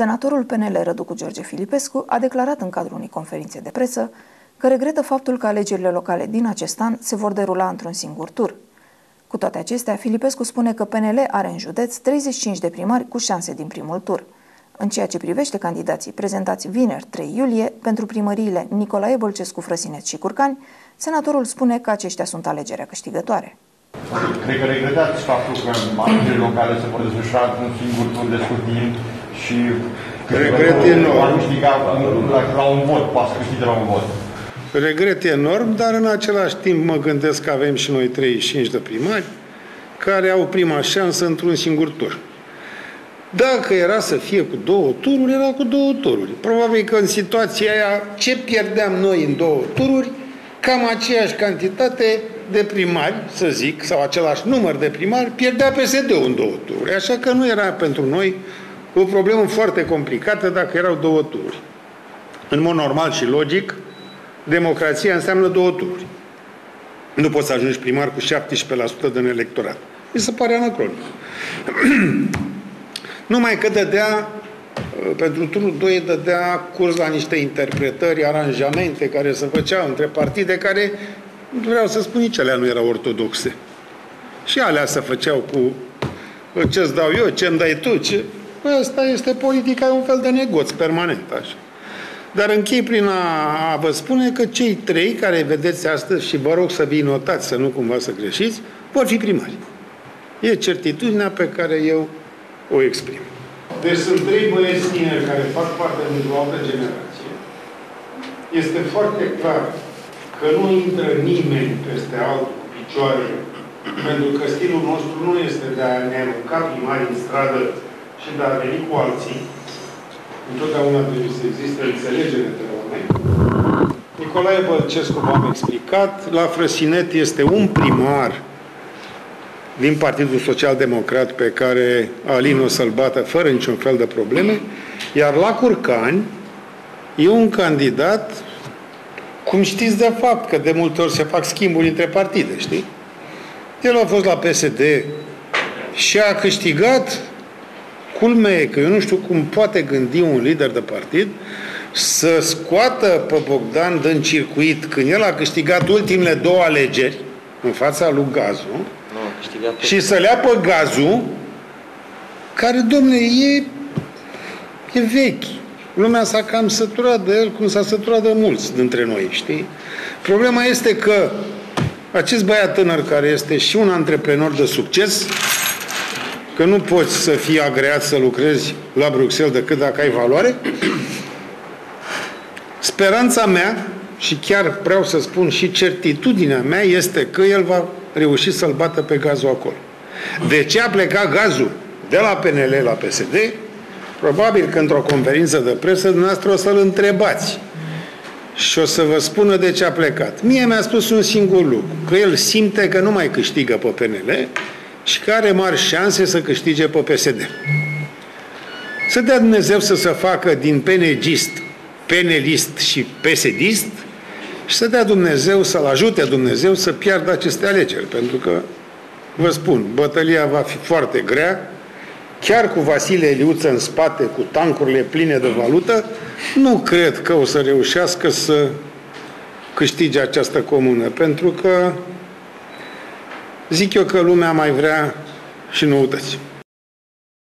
Senatorul PNL Răducu George Filipescu a declarat în cadrul unei conferințe de presă că regretă faptul că alegerile locale din acest an se vor derula într-un singur tur. Cu toate acestea, Filipescu spune că PNL are în județ 35 de primari cu șanse din primul tur. În ceea ce privește candidații prezentați vineri 3 iulie pentru primăriile Nicolae Bălcescu, Frăsineț și Curcani, senatorul spune că aceștia sunt alegerea câștigătoare. Cred că regretați faptul că alegerile locale se vor desfășura într-un singur tur de scurt timp și regret enorm. Am câștigat la un vot, poate câștiga la un vot. Regret enorm, dar în același timp mă gândesc că avem și noi 35 de primari care au prima șansă într-un singur tur. Dacă era să fie cu două tururi, era cu două tururi. Probabil că în situația aia, ce pierdeam noi în două tururi, cam aceeași cantitate de primari, să zic, sau același număr de primari, pierdea PSD-ul în două tururi. Așa că nu era pentru noi o problemă foarte complicată dacă erau două tururi. În mod normal și logic, democrația înseamnă două tururi. Nu poți să ajungi primar cu 17% din electorat. Mi se pare anacronic. Numai că dădea, pentru turul 2, dădea curs la niște interpretări, aranjamente care se făceau între partide care, vreau să spun, nici alea nu erau ortodoxe. Și alea se făceau cu ce-ți dau eu, ce-mi dai tu, ce... Asta este politica, e un fel de negoț permanent, așa. Dar închei prin a vă spune că cei trei care vedeți astăzi, și vă rog să vii notați, să nu cumva să greșiți, vor fi primari. E certitudinea pe care eu o exprim. Deci sunt trei băieți tineri care fac parte dintr-o altă generație. Este foarte clar că nu intră nimeni peste altul cu picioarele, pentru că stilul nostru nu este de a ne arunca primari în stradă și de a veni cu alții. Întotdeauna trebuie să existe înțelegere de oameni. Nicolae Bălcescu v-am explicat, la Frăsinet este un primar din Partidul Social-Democrat pe care Alinus îl bată fără niciun fel de probleme, iar la Curcani e un candidat, cum știți de fapt, că de multe ori se fac schimburi între partide, știi? El a fost la PSD și a câștigat. Culmea e că eu nu știu cum poate gândi un lider de partid să scoată pe Bogdan din circuit când el a câștigat ultimele două alegeri în fața lui Gazu. Și să le apă Gazu, care, domne, e vechi. Lumea s-a cam săturat de el, cum s-a săturat de mulți dintre noi, știi? Problema este că acest băiat tânăr, care este și un antreprenor de succes, că nu poți să fii agreat să lucrezi la Bruxelles decât dacă ai valoare, speranța mea, și chiar vreau să spun și certitudinea mea, este că el va reuși să-l bată pe Gazu acolo. De ce a plecat Gazu de la PNL la PSD? Probabil că într-o conferință de presă dumneavoastră o să-l întrebați și o să vă spună de ce a plecat. Mie mi-a spus un singur lucru, că el simte că nu mai câștigă pe PNL și că are mari șanse să câștige pe PSD. Să dea Dumnezeu să se facă din PNG-ist, PNL-ist și PSD-ist, și să dea Dumnezeu, să-l ajute Dumnezeu să piardă aceste alegeri, pentru că, vă spun, bătălia va fi foarte grea, chiar cu Vasile Iliuță în spate, cu tancurile pline de valută, nu cred că o să reușească să câștige această comună, pentru că zic eu că lumea mai vrea și noutăți.